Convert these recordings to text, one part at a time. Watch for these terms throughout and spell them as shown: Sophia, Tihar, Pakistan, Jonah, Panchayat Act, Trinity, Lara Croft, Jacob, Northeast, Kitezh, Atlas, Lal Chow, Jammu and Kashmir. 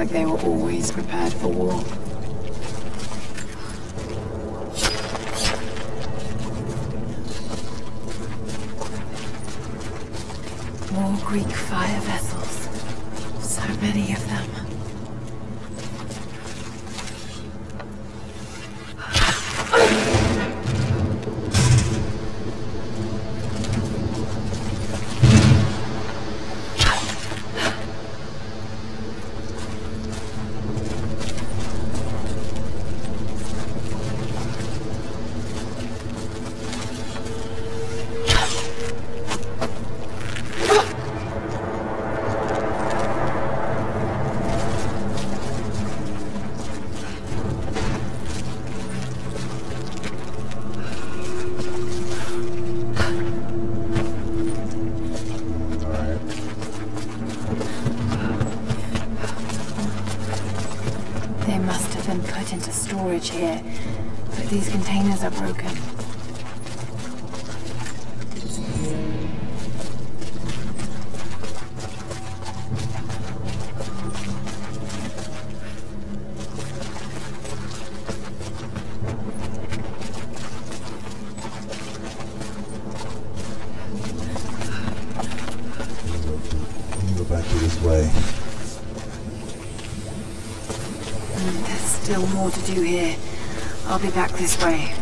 like they were always prepared for war. More Greek fire vessels. So many of them. Here, but these containers are broken. Go back to this way. There's still more to do here. I'll be back this way.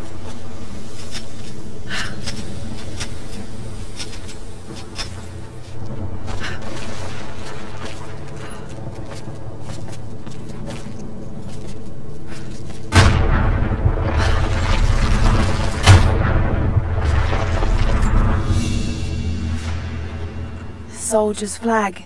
Soldier's flag.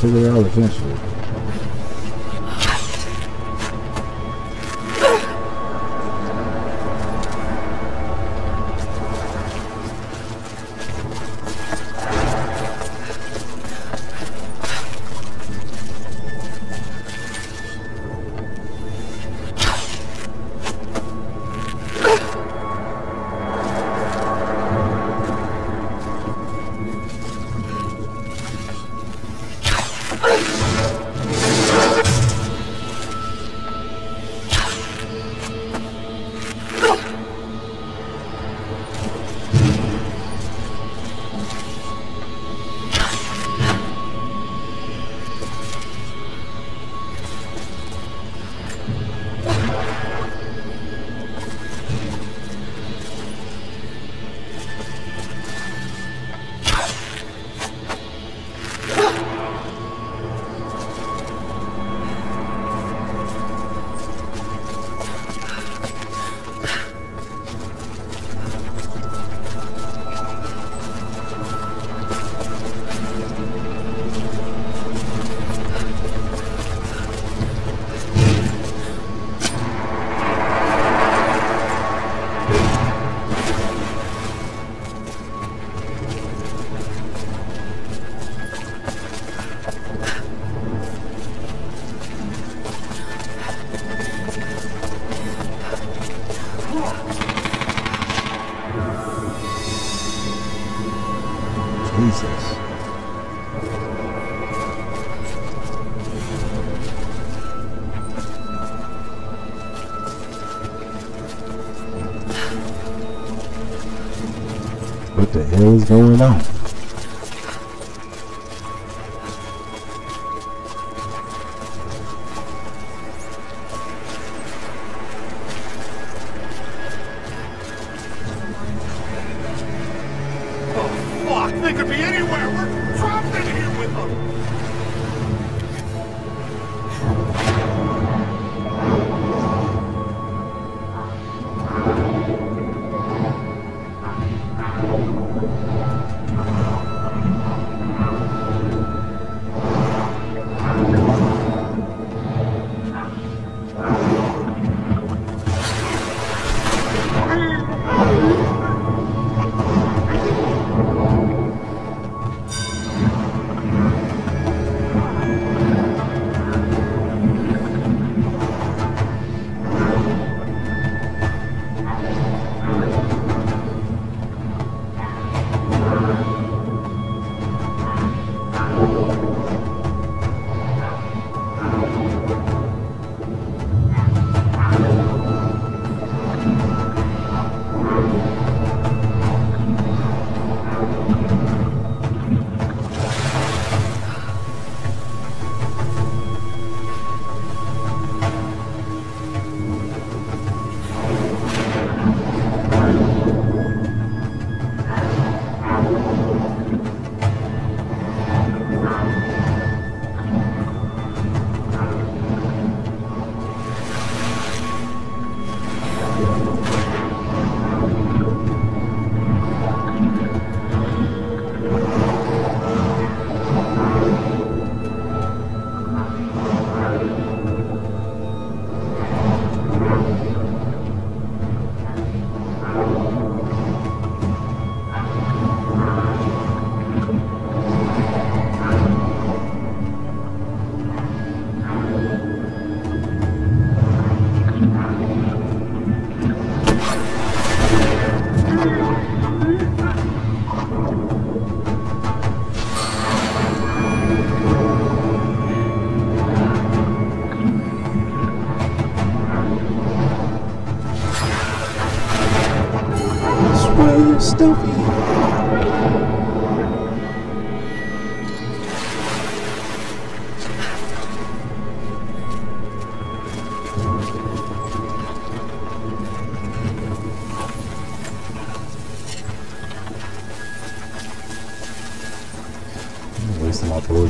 Figure it out eventually. princess. What the hell is going on?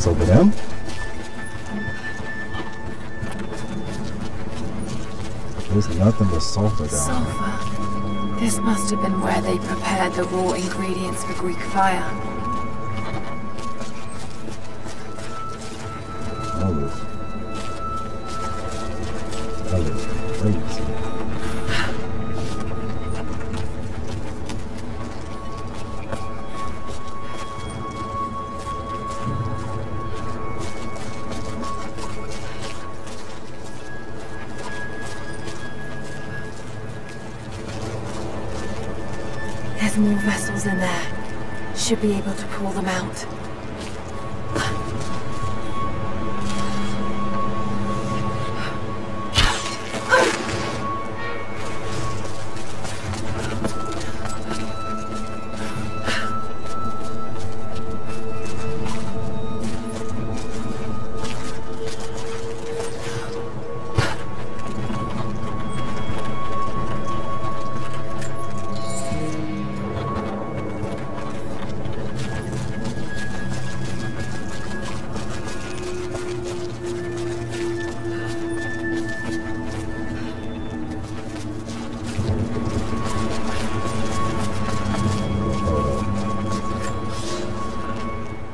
Over them. There's nothing but sulfur down there. This must have been where they prepared the raw ingredients for Greek fire. More vessels in there. Should be able to pull them out.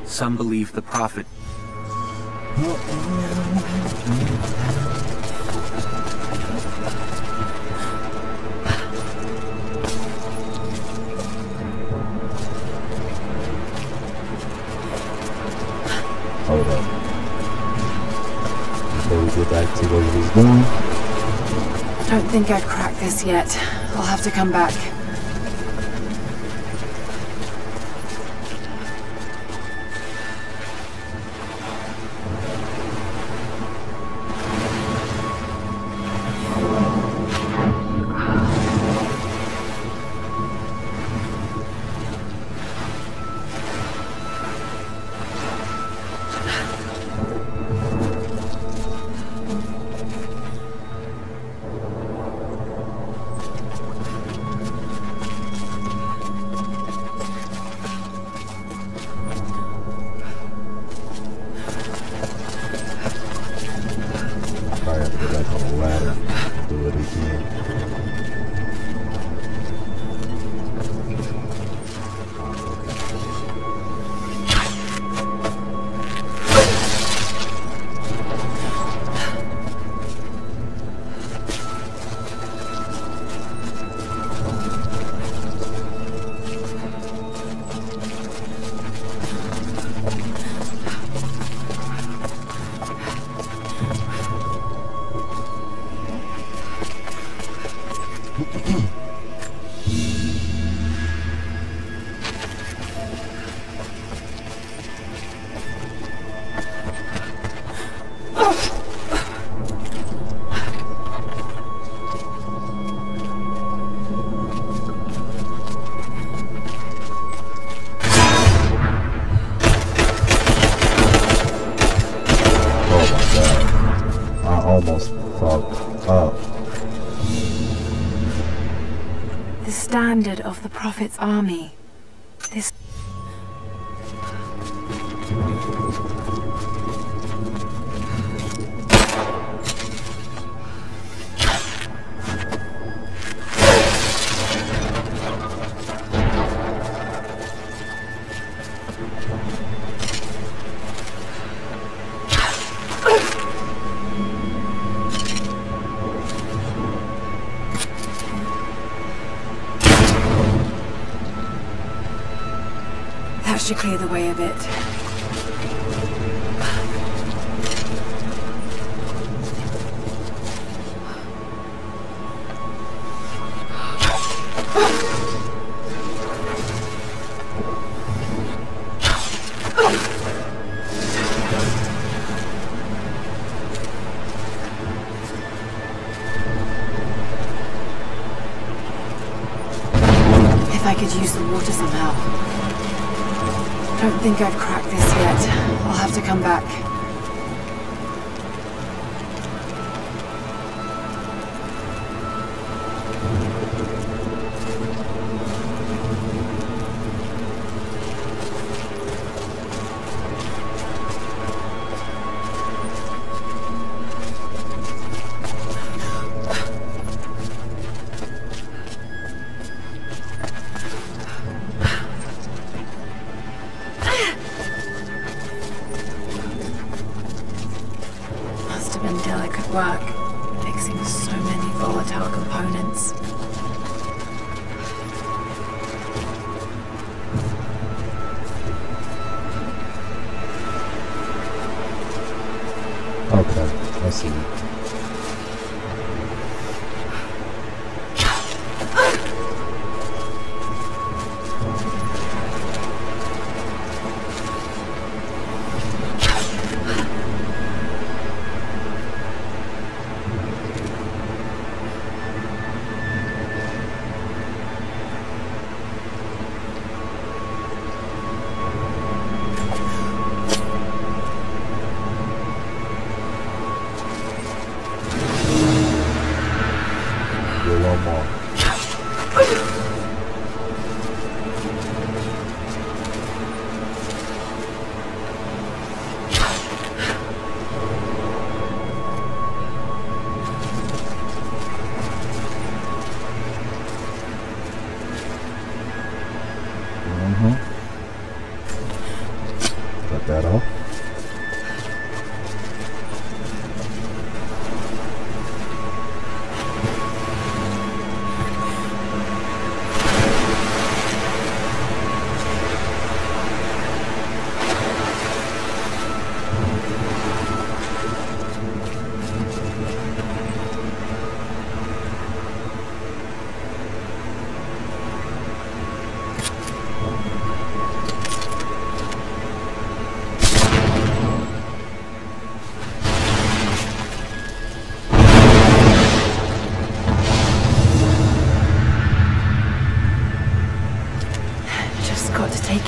Some believe the prophet. Hold on. Before we get back to what it was doing. Don't think I've cracked this yet. I'll have to come back. standard of the Prophet's army. This... should clear the way a bit. If I could use the water somehow. I don't think I've cracked this yet. I'll have to come back.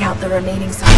Out the remaining support.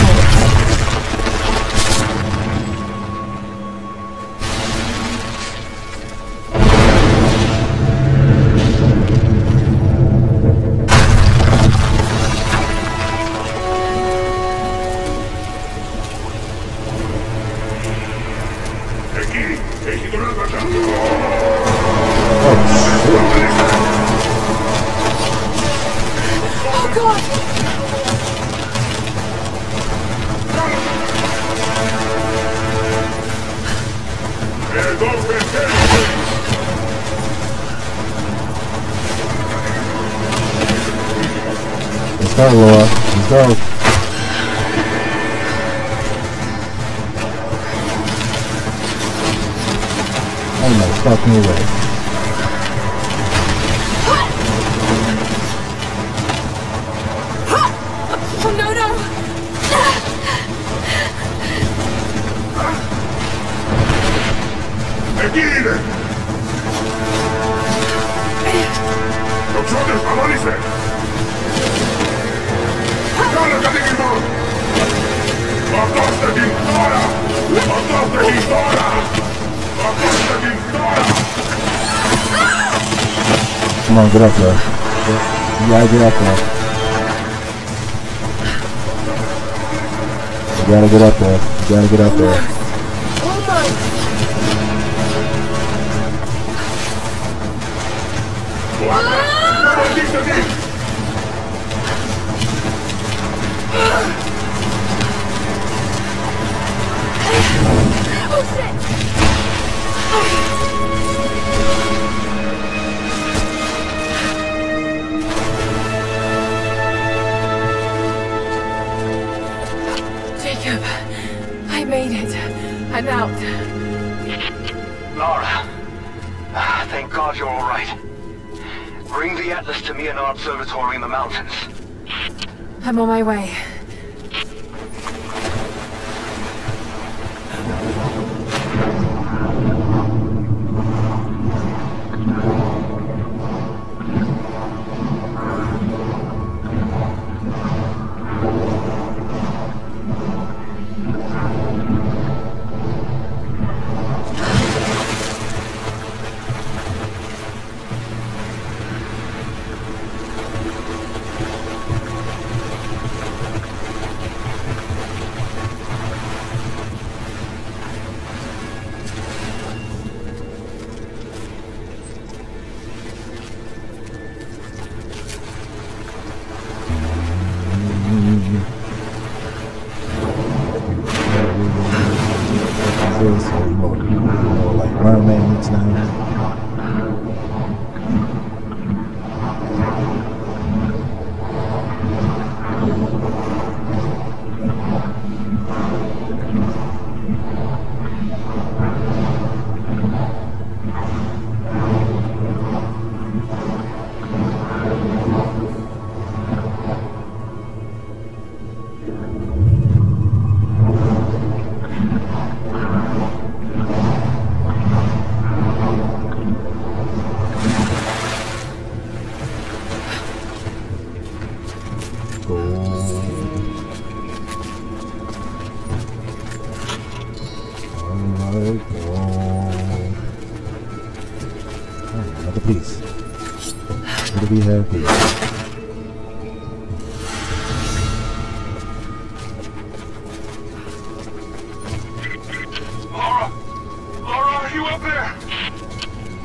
Come on, get up there. gotta get up there. You gotta get up there. You gotta get up there. Oh my. Jacob, I made it. I'm out. Lara, thank God you're all right. Bring the Atlas to me in our observatory in the mountains. I'm on my way.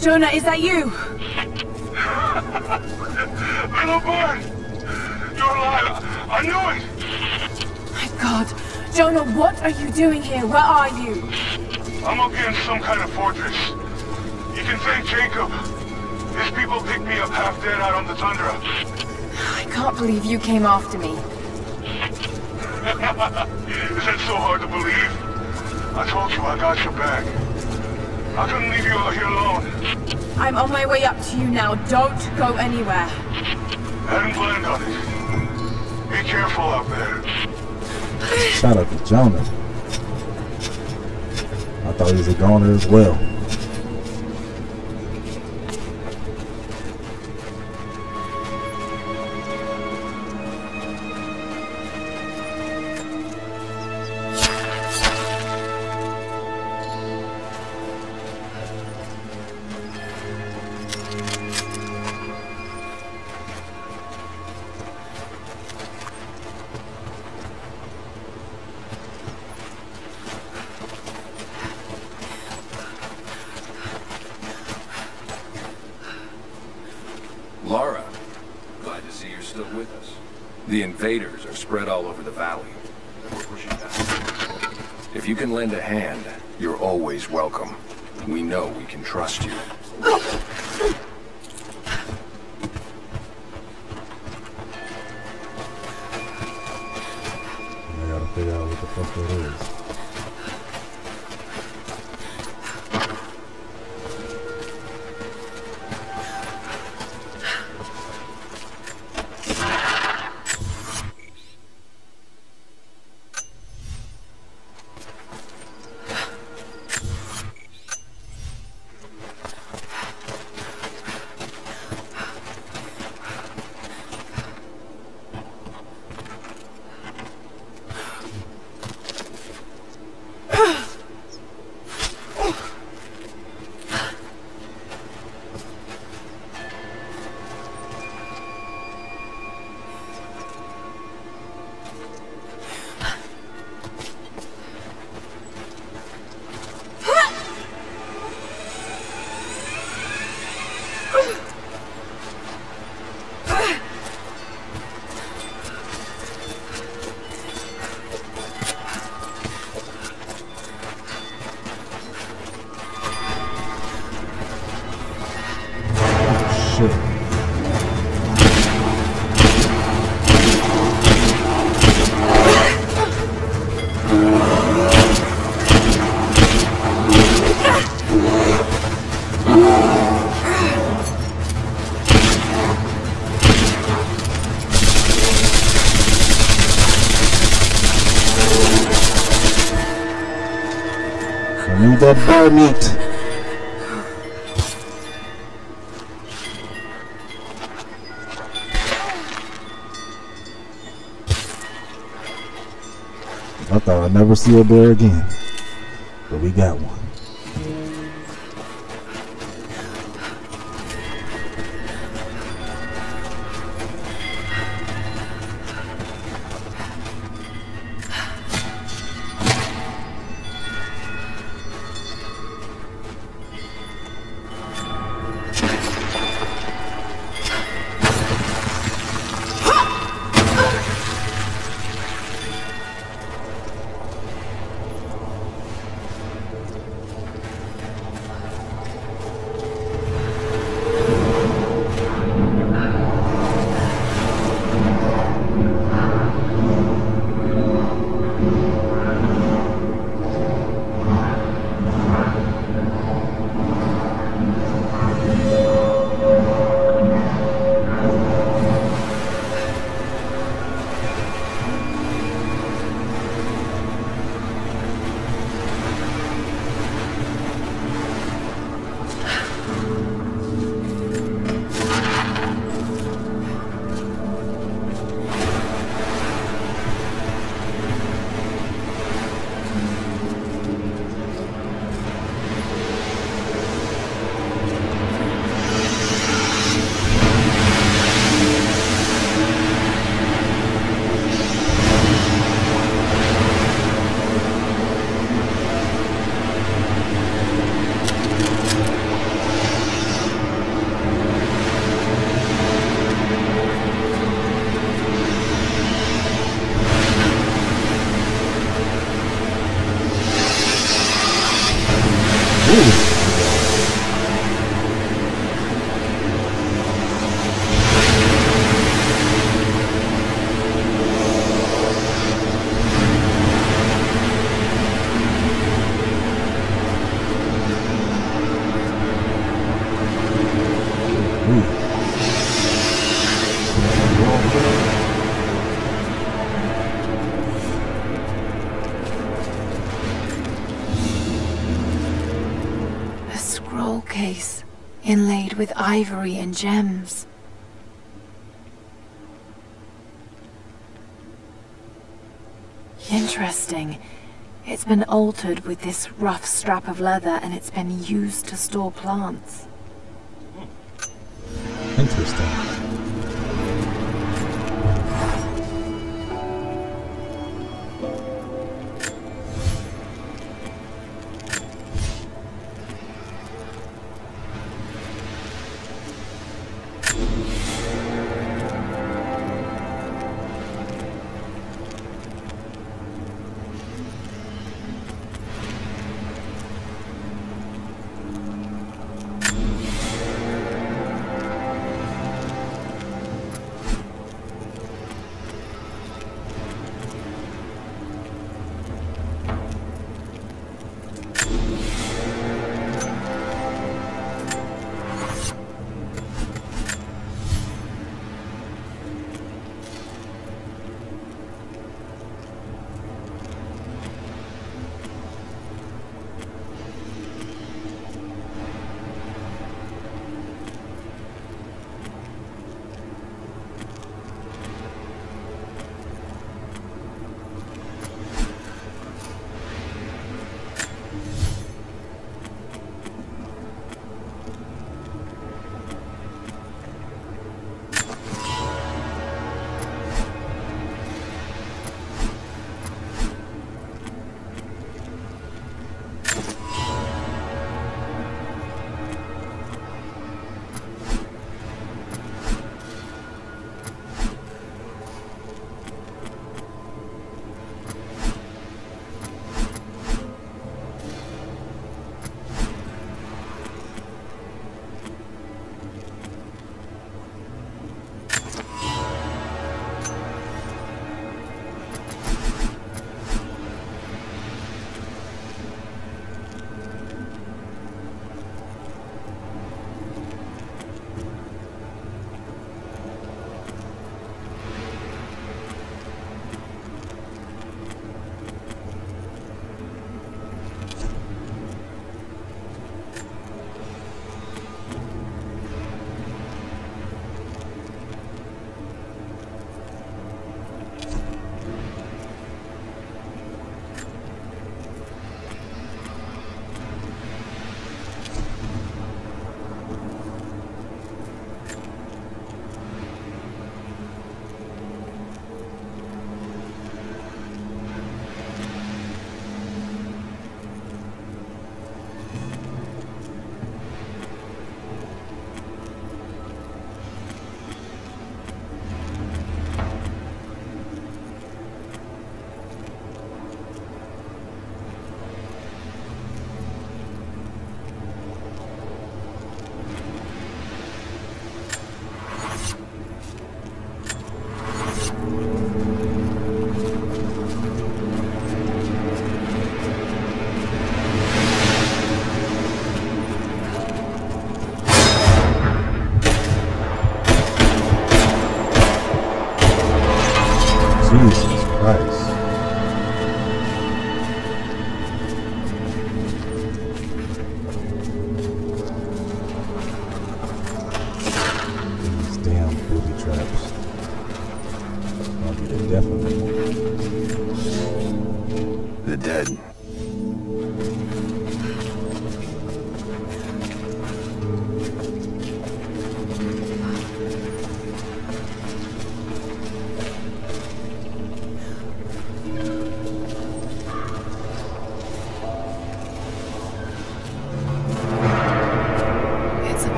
Jonah, is that you? Little bird! You're alive! I knew it! My God! Jonah, what are you doing here? Where are you? I'm up here in some kind of fortress. You can thank Jacob. His people picked me up half dead out on the tundra. I can't believe you came after me. Is that so hard to believe? I told you I got your back. I couldn't leave you out here alone. I'm on my way up to you now. Don't go anywhere. Hadn't planned on it. Be careful out there. Shout out to Jonah. I thought he was a goner as well. Spread all over the valley. If you can lend a hand, you're always welcome. We know we can trust you. I gotta figure out what the fuck that You the bear meat. I thought I'd never see a bear again, but we got one. With ivory and gems. Interesting. It's been altered with this rough strap of leather and it's been used to store plants. Interesting. the dead.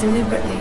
Deliberately.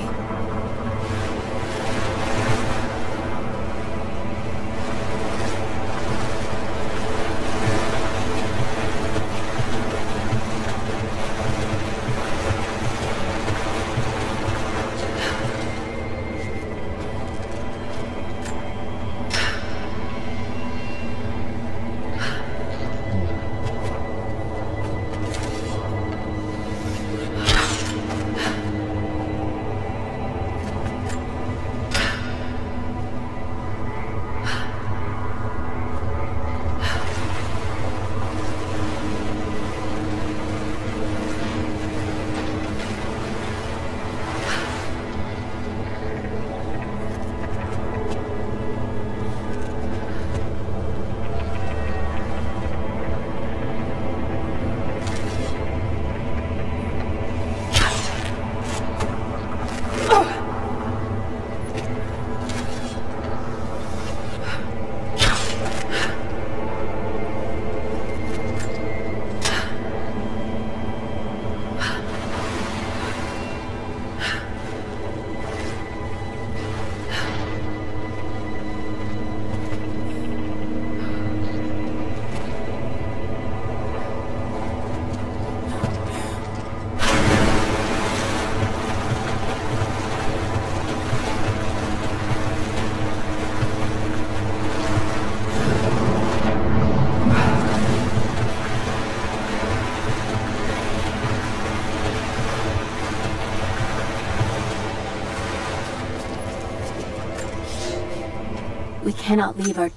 We cannot leave our...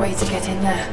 way to get in there.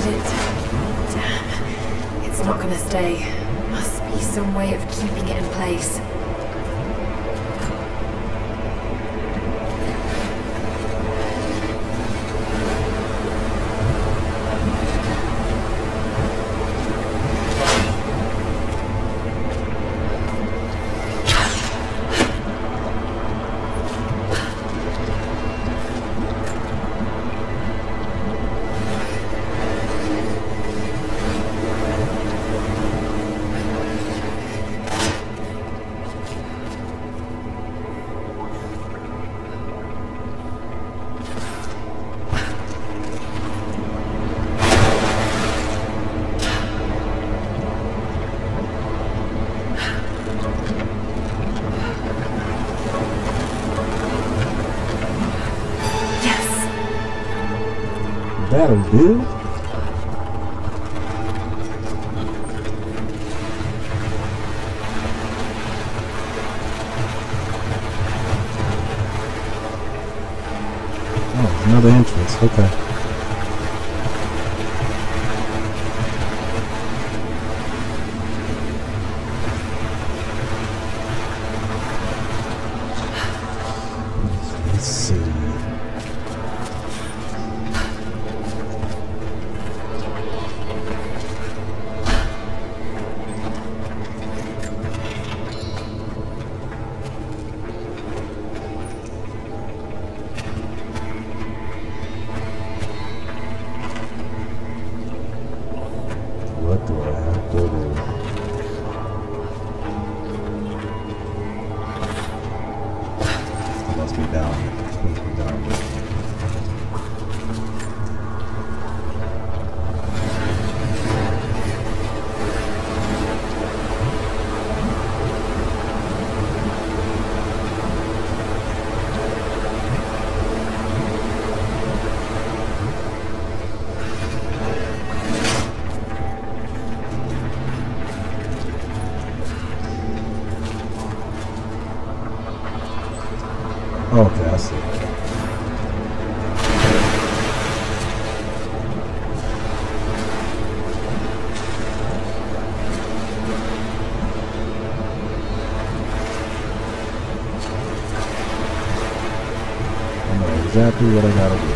did it. Damn. It's not gonna stay. There must be some way of keeping it in place. That'll do. Oh, another entrance. Okay. Exactly what I gotta do.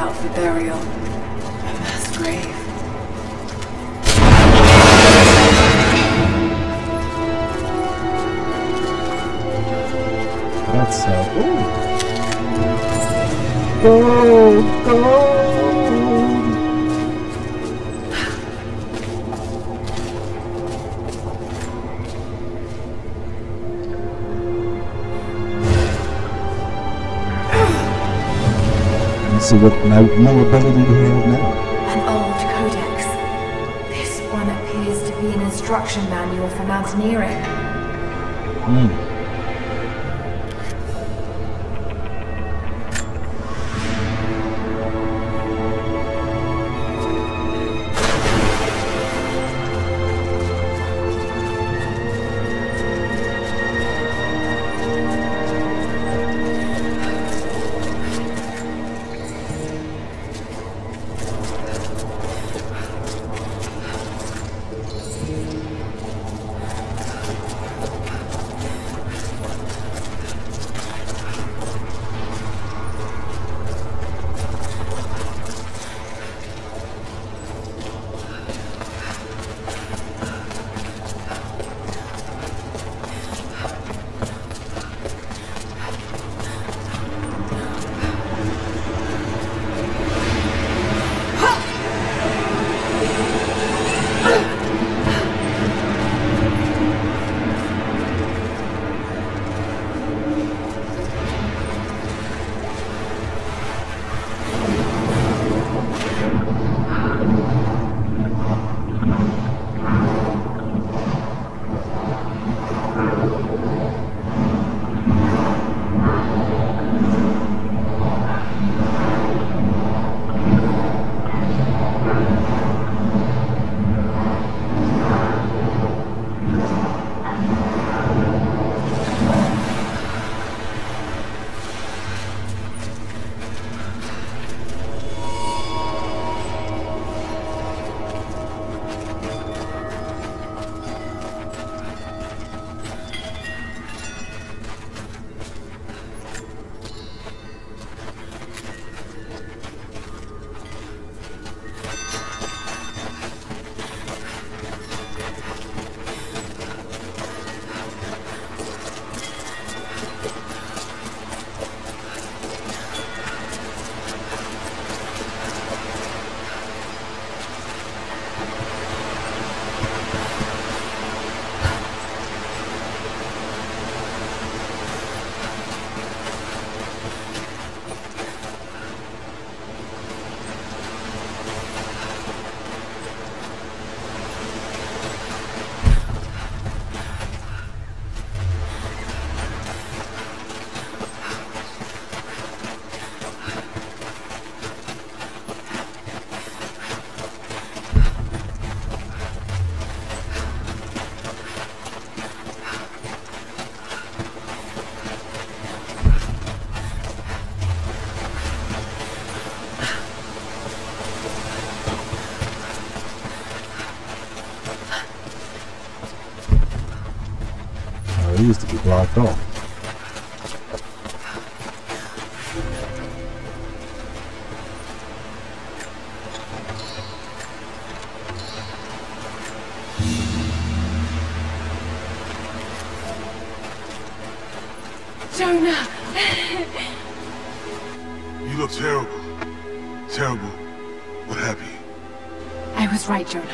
out for burial. Her mass grave. That's so. Ooh. Gold, gold. Let's see what no ability to heal now. An old codex. This one appears to be an instruction manual for mountaineering. Hmm. Used to be blocked off. Jonah! You look terrible. Terrible. What happened? I was right, Jonah.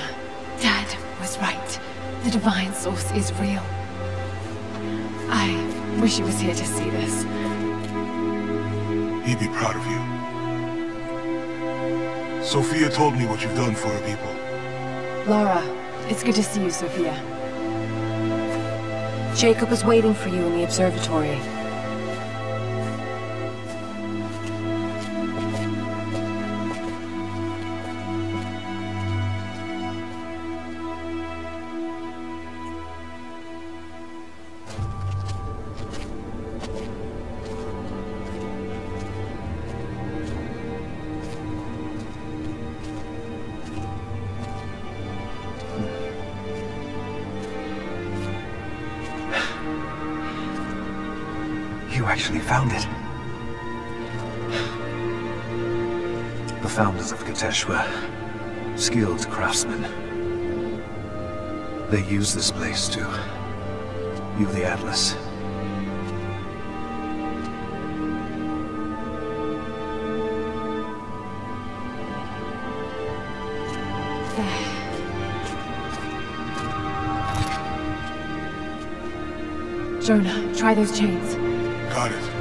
Dad was right. The divine source is real. I wish he was here to see this. He'd be proud of you. Sophia told me what you've done for her people. Lara, it's good to see you, Sophia. Jacob is waiting for you in the observatory. You actually found it. The founders of Kitezh were skilled craftsmen. They used this place to view the Atlas. Jonah, try those chains. Got it.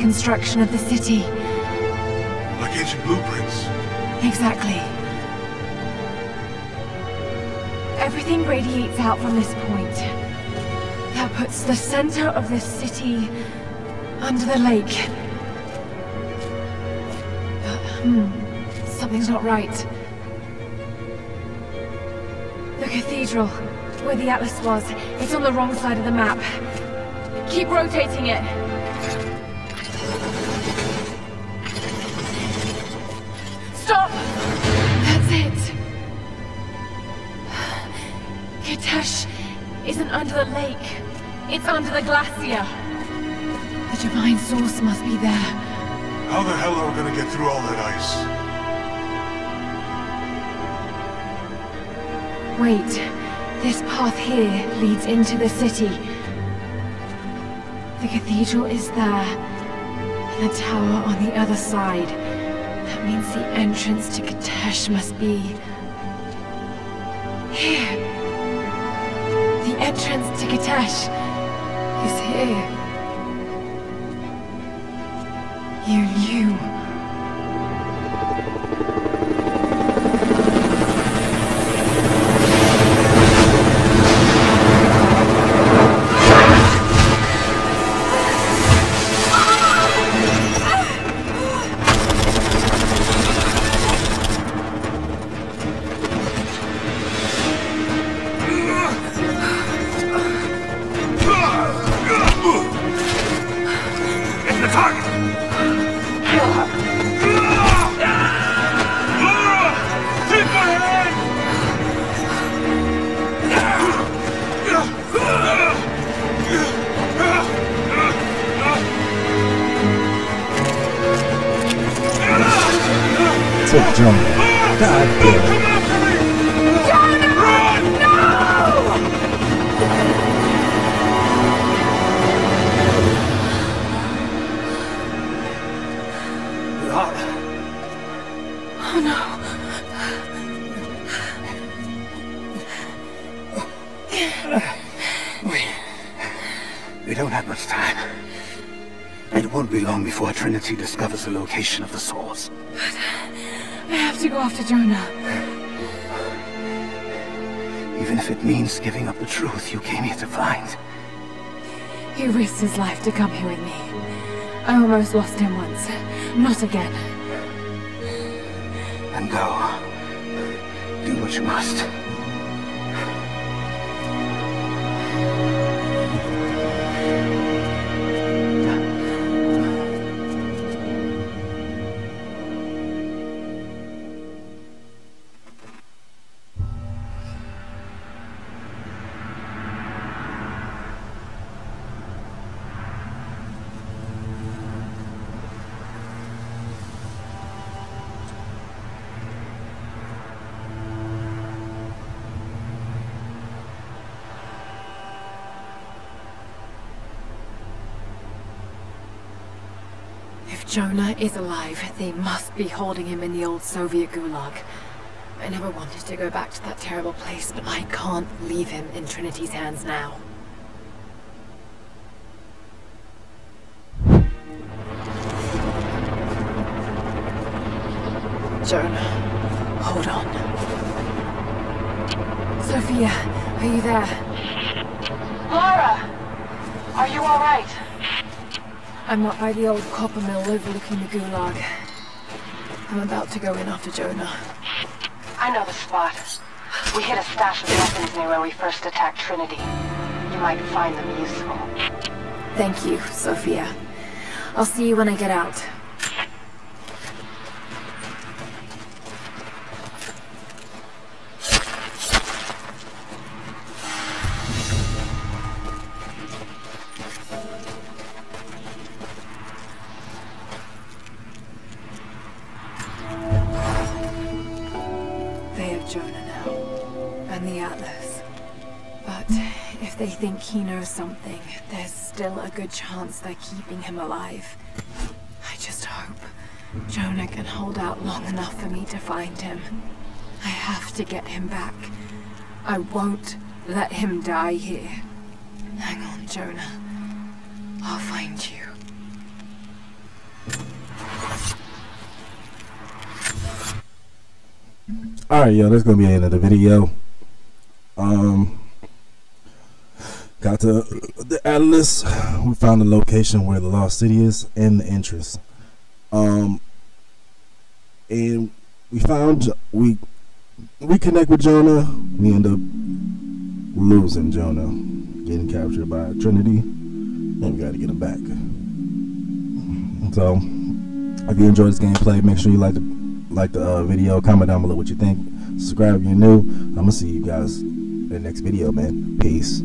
Construction of the city. Like ancient blueprints. Exactly. Everything radiates out from this point. That puts the center of this city under the lake. But, something's not right. The cathedral, where the Atlas was, it's on the wrong side of the map. Keep rotating it. Under the lake. It's under the glacier. The divine source must be there. How the hell are we gonna get through all that ice? Wait. This path here leads into the city. The cathedral is there, and the tower on the other side. That means the entrance to Kitezh must be... here. The entrance to Kitezh is here. You knew. Trinity discovers the location of the source. But I have to go after Jonah. Even if it means giving up the truth you came here to find. He risked his life to come here with me. I almost lost him once. Not again. Then go. Do what you must. Jonah is alive. They must be holding him in the old Soviet gulag. I never wanted to go back to that terrible place, but I can't leave him in Trinity's hands now. Jonah, hold on. Sophia, are you there? Lara! Are you all right? I'm up by the old copper mill overlooking the gulag. I'm about to go in after Jonah. I know the spot. We hid a stash of weapons near where we first attacked Trinity. You might find them useful. Thank you, Sophia. I'll see you when I get out. They have Jonah now, and the Atlas. But if they think he knows something, there's still a good chance they're keeping him alive. I just hope Jonah can hold out long enough for me to find him. I have to get him back. I won't let him die here. Hang on, Jonah. I'll find you. Alright, yo, that's gonna be the end of the video. Got to the Atlas. We found the location where the lost city is and the entrance. And we found we connect with Jonah. We end up losing Jonah, getting captured by Trinity, and we got to get him back. So, if you enjoyed this gameplay, make sure you like the video. Comment down below what you think. Subscribe if you're new. I'm gonna see you guys in the next video, man. Peace.